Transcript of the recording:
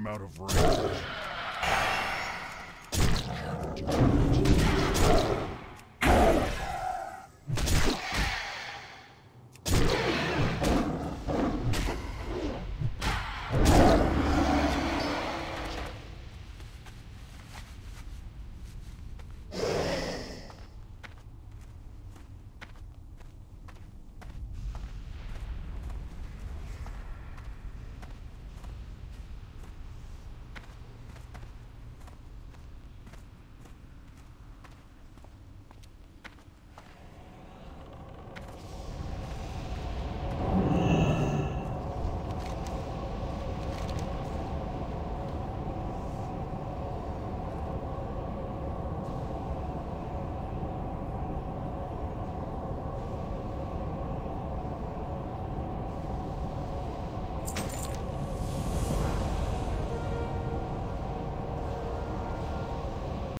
I'm out of range.